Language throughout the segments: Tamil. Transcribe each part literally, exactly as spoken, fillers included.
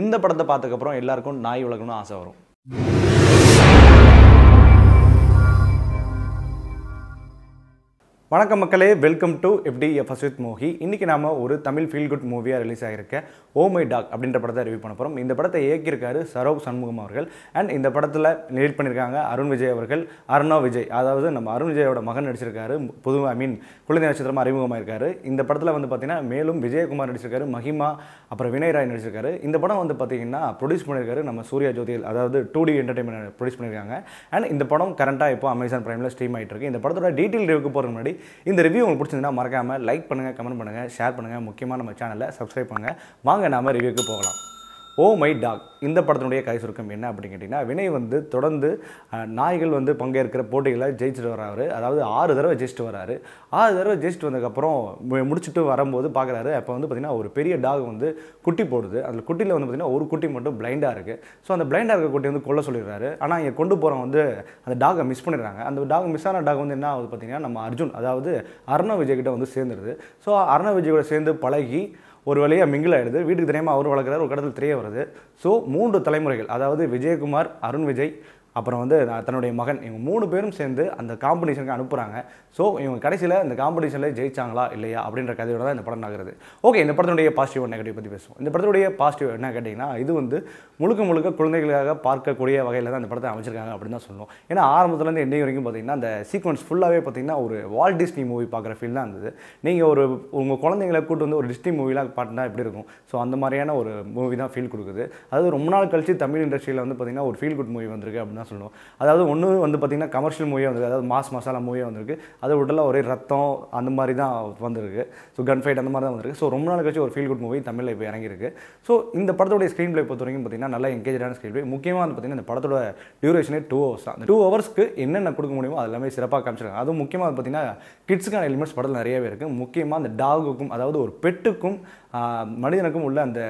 இந்த படத்தை பார்த்ததுக்கு அப்புறம் எல்லாருக்கும் நாய் வளர்க்கணும்னு ஆசை வரும். வணக்கம் மக்களே, welcome to F D F S with MOGI. இன்னைக்கு நாம ஒரு தமிழ் ஃபீல் குட் மூவியா ரிலீஸ் ஆகியிருக்க ஓ மை டாக் அப்படின்ற படத்தை ரிவ்யூ பண்ண போகிறோம். இந்த படத்தை இயக்கியிருக்காரு சரோவ் சண்முகம் அவர்கள். அண்ட் இந்த படத்தில் லீட் பண்ணியிருக்காங்க அருண் விஜய் அவர்கள், அர்ணவ் விஜய், அதாவது நம்ம அருண் விஜயோட மகன் நடிச்சிருக்காரு. புது ஐ மீன் குழந்தை நட்சத்திரமாக அறிமுகமாயிருக்காரு. இந்த படத்தில் வந்து பார்த்தீங்கன்னா மேலும் விஜயகுமார் நடிச்சிருக்காரு, மஹிமா, அப்புறம் வினய் ராய் நடிச்சிருக்காரு. இந்த படம் வந்து பார்த்தீங்கன்னா ப்ரொடியூஸ் பண்ணியிருக்காரு நம்ம சூர்யா ஜோதியில், அதாவது டூ டி என்டர்டைன்மெண்ட் ப்ரொடியூஸ் பண்ணியிருக்காங்க. அண்ட் இந்த படம் கரண்டாக இப்போ அமேசான் பிரைமில் ஸ்ட்ரீம் ஆகிட்டு இருக்கு. இந்த படத்தோட டீட்டெயில் ரிவ்யூக்கு போகிற முன்னாடி இந்த ரிவ்யூ உங்களுக்கு பிடிச்சிருந்தா மறக்காம லைக் பண்ணுங்க, கமெண்ட் பண்ணுங்க, ஷேர் பண்ணுங்க, முக்கியமா நம்ம சேனலை சப்ஸ்கிரைப் பண்ணுங்க. வாங்க நாம ரிவ்யூக்கு போகலாம். ஓ மை டாக் இந்த படத்தினுடைய கதை சுருக்கம் என்ன அப்படின்னு கேட்டிங்கன்னா, வினய் வந்து தொடர்ந்து நாய்கள் வந்து பங்கேற்கிற போட்டிகளை ஜெயிச்சுட்டு வர்றாரு. அதாவது ஆறு தடவை ஜெயிச்சுட்டு வர்றாரு. ஆறு தடவை ஜெயிச்சுட்டு வந்ததுக்கப்புறம் முடிச்சுட்டு வரும்போது பார்க்குறாரு. அப்போ வந்து பார்த்திங்கன்னா ஒரு பெரிய டாக் வந்து குட்டி போடுது. அதில் குட்டியில் வந்து பார்த்திங்கன்னா ஒரு குட்டி மட்டும் பிளைண்டாக இருக்குது. ஸோ அந்த பிளைண்டாக இருக்க குட்டி வந்து கொல்ல சொல்லிடுறாரு. ஆனால் இங்கே கொண்டு போகிறவங்க வந்து அந்த டாகை மிஸ் பண்ணிடுறாங்க. அந்த டாக் மிஸ் ஆன டாக் வந்து என்ன ஆகுது பார்த்திங்கன்னா நம்ம அர்ஜுன், அதாவது அர்ணவ் விஜய்கிட்ட வந்து சேர்ந்துடுது. ஸோ அர்ணவ் விஜயோட சேர்ந்து பழகி ஒரு வழியாக மிங்கிள் ஆகிடுது. வீட்டுக்கு தெரியாமல் அவர் வளர்க்குறாரு, ஒரு கடத்தில் தெரிய வருது. ஸோ மூன்று தலைமுறைகள், அதாவது விஜயகுமார், அருண் விஜய், அப்புறம் வந்து தன்னுடைய மகன், இவங்க மூணு பேரும் சேர்ந்து அந்த காம்படிஷனுக்கு அனுப்புகிறாங்க. ஸோ இவங்க கடைசியில் இந்த காம்படிஷனில் ஜெயிச்சாங்களா இல்லையா அப்படின்ற கதையோட தான் இந்த படம் நகருது. ஓகே, இந்த படத்தினுடைய பாசிட்டிவ் நெகட்டிவ் பற்றி பேசுவோம். இந்த படத்துடைய பாசிட்டிவ் என்ன கேட்டிங்கன்னா, இது வந்து முழுக்க முழுக்க குழந்தைகளுக்காக பார்க்கக்கூடிய வகையில் தான் இந்த படத்தை அமைச்சிருக்காங்க அப்படின்னு தான் சொல்லணும். ஏன்னா ஆரம்பத்துலேருந்து எண்ணிக்கு வரைக்கும் பார்த்திங்கன்னா அந்த சீக்வன்ஸ் ஃபுல்லாகவே பார்த்திங்கன்னா ஒரு வால்ட் டிஸ்னி மூவி பார்க்குற ஃபீல் தான் இருந்தது. நீங்கள் ஒரு உங்கள் குழந்தைங்களை கூட்டு வந்து ஒரு டிஸ்னி மூவிலாம் பார்த்தினா எப்படி இருக்கும், ஸோ அந்த மாதிரியான ஒரு மூவி தான் ஃபீல் கொடுக்குது. அதாவது ரொம்ப நாள் கழிச்சு தமிழ் இண்டஸ்ட்ரியில் வந்து பார்த்திங்கன்னா ஒரு ஃபீல் குட் மூவி வந்திருக்கு அப்படின்னு சொல்லுவோம். அதாவது ஒன்று வந்து பார்த்திங்கன்னா கமர்ஷியல் மூவியாக வந்திருக்கு, அதாவது மாஸ் மசாலா மூவியாக வந்திருக்கு. அதை விட்டலாம் ஒரே ரத்தம் அந்த மாதிரி தான் வந்திருக்கு. ஸோ கன் ஃபைட் அந்த மாதிரி தான் வந்திருக்கு. ஸோ ரொம்ப நாள் கழிச்சு ஒரு ஃபீல் குட் மூவி தமிழில் இப்போ இறங்கியிருக்கு. ஸோ இந்த படத்தோடைய ஸ்க்ரீன் பிளே பொறுத்த வரைக்கும் பார்த்திங்கன்னா நல்ல என்கேஜான ஸ்க்ரீன் பிளே. முக்கியமாக வந்து பார்த்திங்கன்னா இந்த படத்தோட டியூரேஷனே டூ ஹவர்ஸ் தான். அந்த டூ ஹவர்ஸ்க்கு என்னென்ன கொடுக்க முடியுமோ அது எல்லாமே சிறப்பாக காமிச்சிருக்காங்க. அதுவும் முக்கியமாக பார்த்திங்கன்னா கிட்ஸுக்கான எலிமெண்ட்ஸ் படத்தில் நிறையவே இருக்குது. முக்கியமாக அந்த டாகுக்கும், அதாவது ஒரு பெட்டுக்கும் மனிதனுக்கும் உள்ள அந்த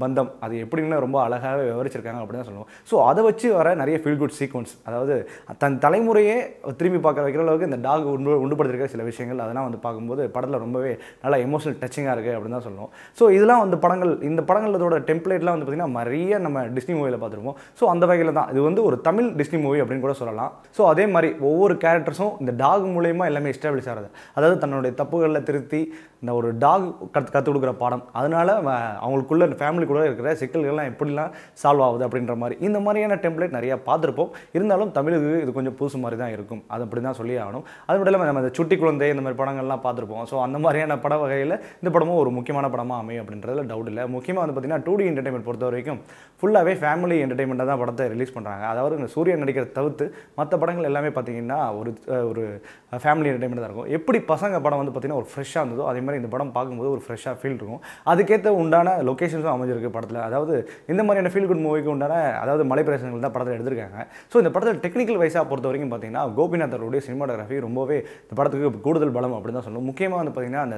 பந்தம், அது எப்படின்னு ரொம்ப அழகாகவே விவரிச்சிருக்காங்க அப்படின்னு தான் சொல்லுவோம். ஸோ அதை வச்சு வர நிறைய ஃபீல் குட் சீக்வன்ஸ், அதாவது தன் தலைமுறையே திரும்பி பார்க்குற வைக்கிற அளவுக்கு இந்த டாக் உண்டு உண்டுபடுத்திருக்கிற சில விஷயங்கள், அதெல்லாம் வந்து பார்க்கும்போது படத்தில் ரொம்பவே நல்லா எமோஷனல் டச்சிங்காக இருக்குது அப்படின்னு தான் சொல்லுவோம். ஸோ இதெல்லாம் வந்து படங்கள், இந்த படங்களோட டெம்ப்ளேட்லாம் வந்து பார்த்திங்கன்னா நிறைய நம்ம டிஸ்னி மூவியில் பார்த்துருப்போம். ஸோ அந்த வகையில் தான் இது வந்து ஒரு தமிழ் டிஸ்னி மூவி அப்படின்னு கூட சொல்லலாம். ஸோ அதே மாதிரி ஒவ்வொரு கேரக்டர்ஸும் இந்த டாக் மூலயமா எல்லாமே எஸ்டாப்ளிஷ் ஆகிறது. அதாவது தன்னுடைய தப்புகளில் திருத்தி இந்த ஒரு டாக் கற்று கற்றுக் கொடுக்குற பாடம், அதனால் அவங்களுக்குள்ள ஃபேமிலிக்குள்ளே இருக்கிற சிக்கல்கள்லாம் எப்படிலாம் சால்வ் ஆகுது அப்படின்ற மாதிரி இந்த மாதிரியான டெம்ப்ளேட் நிறையா பார்த்துருப்போம். இருந்தாலும் தமிழுக்கு இது கொஞ்சம் புதுசு மாதிரி தான் இருக்கும், அது அப்படி தான் சொல்லி ஆகணும். அது மட்டும் இல்லாமல் நம்ம இந்த சுட்டி குழந்தை இந்த மாதிரி படங்கள்லாம் பார்த்துருப்போம். ஸோ அந்த மாதிரியான பட வகையில் இந்த படமும் ஒரு முக்கியமான படமாக அமையும் அப்படின்றதுல டவுட் இல்லை. முக்கியமாக வந்து பார்த்திங்கன்னா டூ டி என்டர்டைன்மெண்ட் பொறுத்த வரைக்கும் ஃபுல்லாகவே ஃபேமிலி என்டர்டைன்மெண்ட்டாக தான் படத்தை ரிலீஸ் பண்ணுறாங்க. அதாவது இந்த சூரியன் நடிக்கிற தவிர்த்து மற்ற படங்கள் எல்லாமே பார்த்திங்கன்னா ஒரு ஒரு ஃபேமிலி என்டர்டைன்மெண்ட் தான் இருக்கும். எப்படி பசங்க படம் வந்து பார்த்திங்கன்னா ஒரு ஃப்ரெஷ்ஷாக இருந்ததோ அதே மாதிரி இந்த படம் பார்க்கும்போது ஒரு ஃப்ரெஷ்ஷாக ஃபீல் இருக்கும். அதுக்கேற்ற உண்டான லொக்கேஷன்ஸும் அமைஞ்சிருக்கு படத்தில். அதாவது இந்த மாதிரியான ஃபீல் குட் மூவிக்கு உண்டான அதாவது மலை பிரதேசங்கள் தான் படத்தில் எடுத்திருக்காங்க. ஸோ இந்த படத்தில் டெக்னிக்கல் வைஸாக பொறுத்த வரைக்கும் பார்த்திங்கன்னா கோபிநாத்தருடைய சினிமாட்டோகிராஃபி ரொம்பவே இந்த படத்துக்கு கூடுதல் பலம் அப்படின்னு தான் சொல்லணும். முக்கியமாக வந்து பார்த்திங்கன்னா அந்த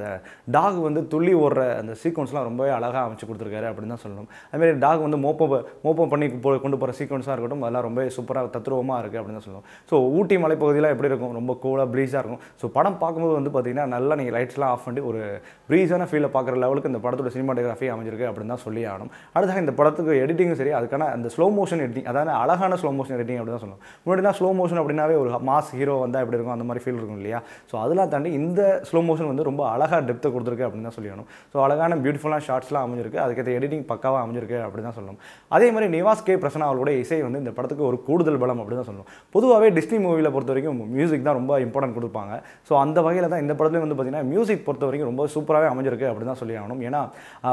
டாக் வந்து துள்ளி ஓடுற அந்த சீக்வன்ஸ்லாம் ரொம்பவே அழகாக அமைச்சு கொடுத்துருக்காரு அப்படின்னு தான் சொல்லணும். அதுமாதிரி டாக் வந்து மோப்பம் மோப்பம் பண்ணி போ கொண்டு போகிற சீக்வன்ஸாக இருக்கட்டும், அதெல்லாம் ரொம்ப சூப்பராக தத்ரூபமாக இருக்குது அப்படின்னு தான் சொல்லணும். ஸோ ஊட்டி மலைப்பகுதியெலாம் எப்படி இருக்கும், ரொம்ப கூலாக ப்ரீஸாக இருக்கும். ஸோ படம் பார்க்கும்போது வந்து பார்த்திங்கன்னா நல்லா நீங்கள் லைட்ஸ்லாம் ஆஃப் பண்ணி ஒரு ப்ரீஸான ஃபீலில் பார்க்குற லெவலுக்கு இந்த படத்தோட சினிமாட்டோகிராஃபி அமைஞ்சிருக்கு அப்படின்னு தான் சொல்லி ஆகணும். அடுத்ததாக இந்த படத்துக்கு எடிட்டிங்கும் சரி, அதுக்கான அந்த ஸ்லோ மோஷன் எடிட்டிங், அதாவது அழகான ஸ்லோ மோஷன் எடிட்டிங் அப்படி தான் சொல்லணும். முன்னாடினா ஸ்லோ மோஷன் அப்படின்னாவே ஒரு மாஸ் ஹீரோ வந்தால் எப்படி இருக்கும் அந்த மாதிரி ஃபீல் இருக்கும் இல்லையா. ஸோ அதெல்லாம் தாண்டி இந்த ஸ்லோ மோஷன் வந்து ரொம்ப அழகாக டெப்த்தை கொடுத்துருக்கு அப்படின்னு தான் சொல்லணும். ஸோ அழகான பியூட்டிஃபுல்லான ஷார்ட்ஸ்லாம் அமைஞ்சிருக்கு, அதுக்கேற்ற எடிட்டிங் பக்காவாக அமைஞ்சிருக்கு அப்படின்னு தான் சொல்லணும். அதே மாதிரி நிவாஸ் கே பிரசன்னா அவர்களுடைய இசை வந்து இந்த படத்துக்கு ஒரு கூடுதல் பலம் அப்படி தான் சொல்லணும். பொதுவாகவே டிஸ்னி மூவியில் பொறுத்த வரைக்கும் மியூசிக் தான் ரொம்ப இம்பார்ட்டன்ட் கொடுப்பாங்க. ஸோ அந்த வகையில் தான் இந்த படத்துலேயும் வந்து பார்த்திங்கன்னா மியூசிக் பொறுத்த வரைக்கும் ரொம்ப சூப்பராகவே அமைஞ்சிருக்கு அப்படி தான் சொல்லி ஆகணும். ஏன்னா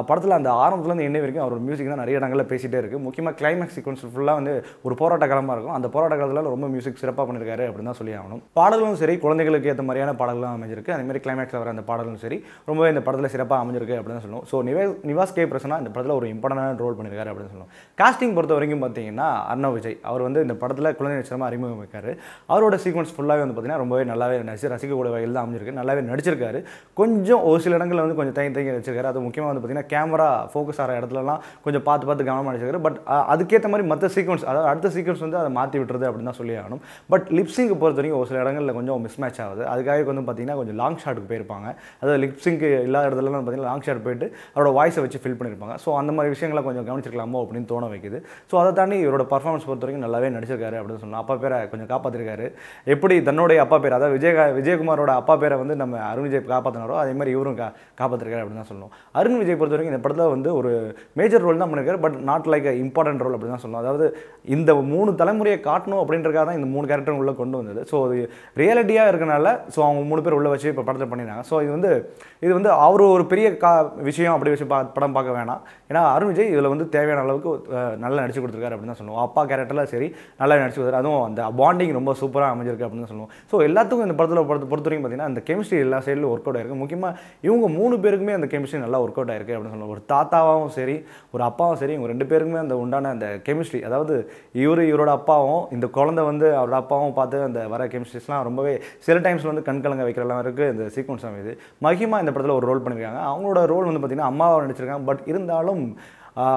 படத்தில் அந்த ஆரம்பத்துலேருந்து என்ன வரைக்கும் அவர் மியூசிக் தான் நிறைய இடங்களில் பேசிகிட்டே இருக்குது. முக்கியமாக கிளைமேக்ஸ் சீக்வன்ஸ் ஃபுல்லாக வந்து ஒரு போராட்ட காலமாக இருக்கும். அந்த போராட்ட காலத்தில் ரொம்ப மியூசிக் சிறப்பாக பண்ணியிருக்காரு அப்படின்னு தான் சொல்லி ஆகணும். பாடல்களும் சரி, குழந்தைகளுக்கு ஏற்ற மாதிரியான பாடல்களும் அமைஞ்சிருக்கு. அதேமாதிரி கிளைமேக்ஸில் வர அந்த பாடலும் சரி ரொம்பவே இந்த படத்தில் சிறப்பாக அமைஞ்சிருக்கு அப்படின்னு தான் சொல்லணும். ஸோ நிவாஸ் நிவாஸ் கே பிரசன்னா இந்த படத்தில் ஒரு இம்பார்ட்டன்டான ரோல் பண்ணியிருக்காரு அப்படின்னு சொல்லணும். காஸ்டிங் பொறுத்த வரைக்கும் பார்த்திங்கன்னா அர்ணவ் விஜய் அவர் வந்து இந்த படத்தில் குழந்தை நட்சத்திரமாக அறிமுகம் வைக்காரு. அவரோட சீக்வன்ஸ் ஃபுல்லாகவே வந்து பார்த்திங்கன்னா ரொம்பவே நல்லாவே நடிச்சு ரசிக்கக்கூடிய வகையில் தான் அமைஞ்சிருக்கு. நல்லாவே நடிச்சிருக்காரு. கொஞ்சம் ஒரு சில இடங்களில் வந்து கொஞ்சம் தயங்கி தயங்கி நடிச்சிருக்காரு. அது முக்கியமாக வந்து பார்த்திங்கன்னா கேமரா ஃபோக்கஸ் ஆகிற இடத்துலலாம் கொஞ்சம் பார்த்து பார்த்து கவனமாக நடிச்சிருக்காரு. பட் அதுக்கேற்ற மாதிரி மற்ற சீக்வன்ஸ், அதாவது அடுத்த சீக்வன்ஸ் வந்து அதை அதை மாற்றி விட்டுறது அப்படின்னு தான் சொல்லி ஆகணும். பட் லிப்ஸிங்க்கு பொறுத்த வரைக்கும் ஒரு சில இடங்களில் கொஞ்சம் மிஸ்மேட்ச் ஆகுது. அதுக்காக வந்து பார்த்தீங்கன்னா கொஞ்சம் லாங் ஷாட்டுக்கு போயிருப்பாங்க. அதாவது லிப்ஸிங்க்கு எல்லா இடத்துலலாம் பார்த்தீங்கன்னா லாங் ஷாட் போயிட்டு அவரோட வாய்ஸை வச்சு ஃபில் பண்ணியிருப்பாங்க. ஸோ அந்த மாதிரி விஷயங்களை கொஞ்சம் கவனிச்சிருக்கலாமோ அப்படின்னு தோண வைக்குது. ஸோ அதை தாண்டி இவரோட பர்ஃபார்மன்ஸ் பொறுத்த வரைக்கும் நல்லாவே நடிச்சிருக்காரு அப்படின்னு சொன்னால் அப்பா பேரை கொஞ்சம் காப்பாற்றிருக்காரு. எப்படி தன்னுடைய அப்பா பேர் அதாவது விஜய் விஜயகுமாரோட அப்பா பேரை வந்து நம்ம அருண் விஜய் காப்பாற்றினாரோ அதே மாதிரி இவரும் கா காப்பாற்றிருக்காரு அப்படின்னு தான் சொல்லணும். அருண் விஜய் பொறுத்த வரைக்கும் இந்த படத்தில் வந்து ஒரு மேஜர் ரோல் தான் பண்ணியிருக்காரு, but not like a important role அப்படின்னு தான் சொல்லணும். அதாவது இந்த மூணு தலைமுறையை காட்டணும் அப்படின்றக்காக தான் இந்த மூணு கேரக்டர் உள்ளே கொண்டு வந்தது. ஸோ அது ரியாலிட்டியாக இருக்கனால ஸோ அவங்க மூணு பேர் உள்ளே வச்சு இப்போ படத்தில் பண்ணிடுறாங்க. ஸோ இது வந்து இது வந்து அவர் ஒரு பெரிய கா விஷயம் அப்படி வச்சு பா படம் பார்க்க வேணாம். ஏன்னா அருண் விஜய் இதில் வந்து தேவையான அளவுக்கு நல்லா நடிச்சு கொடுத்துருக்காரு அப்படின்னு தான் சொல்லுவோம். அப்பா கேரக்டரில் சரி நல்லா நடிச்சு கொடுத்தாரு. அதுவும் அந்த பாண்டிங் ரொம்ப சூப்பராக அமைஞ்சிருக்கு அப்படின்னு தான் சொல்லுவோம். ஸோ எல்லாத்துக்கும் இந்த படத்தில் பொறுத்த பொறுத்த வரைக்கும் பார்த்தீங்கன்னா அந்த கெமிஸ்ட்ரி எல்லா சைடில் ஒர்க் அவுட் ஆயிருக்கு. முக்கியமாக இவங்க மூணு பேருக்குமே அந்த கெமிஸ்ட்ரி நல்லா ஒர்க் அவுட் ஆயிருக்கு அப்படின்னு சொல்லுவோம். ஒரு தாத்தாவும் சரி ஒரு அப்பாவும் சரி இவங்க ரெண்டு பேருக்குமே அந்த உண்டான அந்த கெமிஸ்ட்ரி, அதாவது இவர் இவரோட அப்பாவும் இந்த குழந்தை வந்து அவரோட அப்பாவும் பார்த்து அந்த வர கெமிஸ்ட்ரிஸ்லாம் ரொம்பவே சில டைம்ஸில் வந்து கண்கலங்க வைக்கிறலாம் இருக்குது இந்த சீக்வன்ஸ் அமைது. மஹிமா இந்த படத்தில் ஒரு ரோல் பண்ணியிருக்காங்க. அவங்களோட ரோல் வந்து பார்த்திங்கன்னா அம்மாவை நடிச்சிருக்காங்க. பட் இருந்தாலும்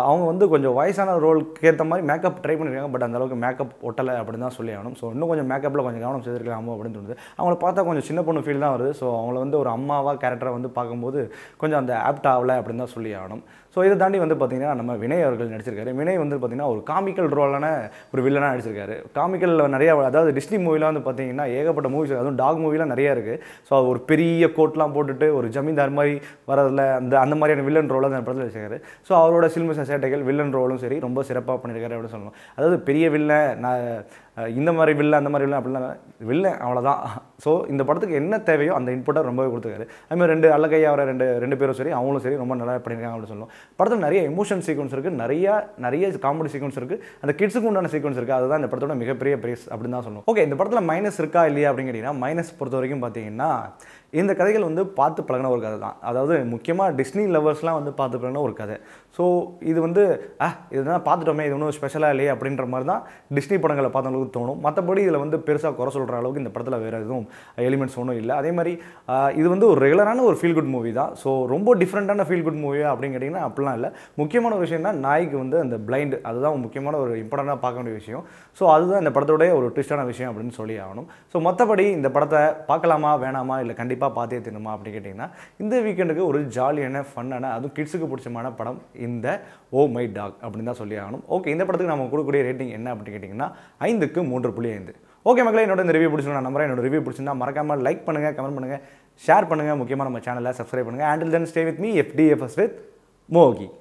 அவங்க வந்து கொஞ்சம் வயசான ரோலுக்கு ஏற்ற மாதிரி மேக்கப் ட்ரை பண்ணியிருக்காங்க. பட் அந்தளவுக்கு மேக்கப் ஒட்டலை அப்படின்னு தான் சொல்லி ஆகணும். ஸோ இன்னும் கொஞ்சம் மேக்கப்பில் கொஞ்சம் கவனம் செய்திருக்கலாமோ அப்படின்னு தோணுது. அவங்கள பார்த்தா கொஞ்சம் சின்ன பொண்ணு ஃபீல் தான் வருது. ஸோ அவங்கள வந்து ஒரு அம்மாவாக கேரக்டரை வந்து பார்க்கும்போது கொஞ்சம் அந்த ஆப்ட் ஆகலை அப்படின்னு தான் சொல்லி ஆகணும். ஸோ இதை தாண்டி வந்து பார்த்திங்கன்னா நம்ம வினய் அவர்கள் நடிச்சிருக்காரு. வினய் வந்து பார்த்திங்கன்னா ஒரு காமிக்கல் ரோலான ஒரு வில்லனாக நடிச்சிருக்காரு. காமிக்கலில் நிறையா அதாவது டிஸ்னி மூவிலாம் வந்து பார்த்திங்கன்னா ஏகப்பட்ட மூவிஸ், அதுவும் டாக் மூவிலாம் நிறையா இருக்குது. ஸோ ஒரு பெரிய கோட்லாம் போட்டுட்டு ஒரு ஜமீன்தார் மாதிரி வரதில் அந்த அந்த மாதிரியான வில்லன் ரோலாக அந்த படத்தில் நடிச்சிருக்காரு. ஸோ அவரோட சில்மி சசேட்டைகள் வில்லன் ரோலும் சரி ரொம்ப சிறப்பாக பண்ணியிருக்காரு அப்படின்னு சொல்லணும். அதாவது பெரிய வில்லன் நான் இந்த மாதிரி வில்லை அந்த மாதிரி வில்லை அப்படிலாம் வில்லை அவ்வளோதான். ஸோ இந்த படத்துக்கு என்ன தேவையோ அந்த இன்புட்டாக ரொம்பவே கொடுத்துருக்காரு. அதுமாதிரி ரெண்டு அழகையாகிற ரெண்டு ரெண்டு பேரும் சரி அவங்களும் சரி ரொம்ப நல்லா பண்ணியிருக்காங்க அப்படின்னு சொல்லணும். படத்தில் நிறைய எமோஷன் சீக்வன்ஸ் இருக்குது, நிறையா நிறைய காமெடி சீக்வன்ஸ் இருக்குது, அந்த கிட்ஸுக்கு உண்டான சீக்வன்ஸ் இருக்குது. அதுதான் இந்த படத்தோட மிகப்பெரிய பிரைஸ் அப்படின்னு தான் சொல்லணும். ஓகே, இந்த படத்தில் மைனஸ் இருக்கா இல்லையா அப்படின்னு கேட்டிங்கன்னா மைனஸ் பொறுத்த வரைக்கும் பார்த்தீங்கன்னா இந்த கதைகள் வந்து பார்த்து பழகின ஒரு கதை தான். அதாவது முக்கியமாக டிஸ்னி லவர்ஸ்லாம் வந்து பார்த்து பழகின ஒரு கதை. ஸோ இது வந்து ஆ இதுதான் பார்த்துட்டோமே இது ஒன்றும் ஸ்பெஷலாக இல்லையே அப்படின்ற மாதிரி தான் டிஸ்னி படங்களை பார்த்தவங்களுக்கு தோணும். மற்றபடி இதில் வந்து பெருசாக குறை சொல்கிற அளவுக்கு இந்த படத்தில் வேறு எதுவும் எலிமெண்ட்ஸ் ஒன்றும் இல்லை. அதே மாதிரி இது வந்து ஒரு ரெகுலரான ஒரு ஃபீல் குட் மூவி தான். ஸோ ரொம்ப டிஃப்ரெண்ட்டான ஃபீல் குட் மூவியா அப்படின்னு கேட்டிங்கன்னா அப்படிலாம் இல்லை. முக்கியமான ஒரு விஷயம்னா நாய்க்கு வந்து அந்த பிளைண்டு அதுதான் முக்கியமான ஒரு இம்பார்ட்டண்ட்டாக பார்க்க வேண்டிய விஷயம். ஸோ அதுதான் இந்த படத்தோடைய ஒரு ட்விஸ்டான விஷயம் அப்படின்னு சொல்லி ஆகணும். ஸோ மற்றபடி இந்த படத்தை பார்க்கலாமா வேணாமா இல்லை கண்டிப்பாக பார்த்தே தின்னுமா அப்படின்னு கேட்டிங்கன்னா இந்த வீக்கெண்டுக்கு ஒரு ஜாலியான ஃபன்னான அதுவும் கிட்ஸுக்கு பிடிச்சமான படம் இந்த ஓ மை டாக் அப்படின்னு தான் சொல்லி ஆகணும். ஓகே, இந்த படத்துக்கு நம்ம கொடுக்கக்கூடிய ரேட்டிங் என்ன அப்படின்னு கேட்டிங்கன்னா ஐந்து மூன்று புள்ளி ஐந்து. ஓகே மக்களே, என்னோட இந்த ரிவ்யூ பிடிச்சிருந்தா நம்புறேன். என்னோட ரிவ்யூ பிடிச்சிருந்தா மறக்காமல் லைக் பண்ணுங்க, கமெண்ட் பண்ணுங்க, ஷேர் பண்ணுங்க, முக்கியமாக நம்ம சேனலை சப்ஸ்கிரைப் பண்ணுங்க. Until then stay with me FDFS with மோகி.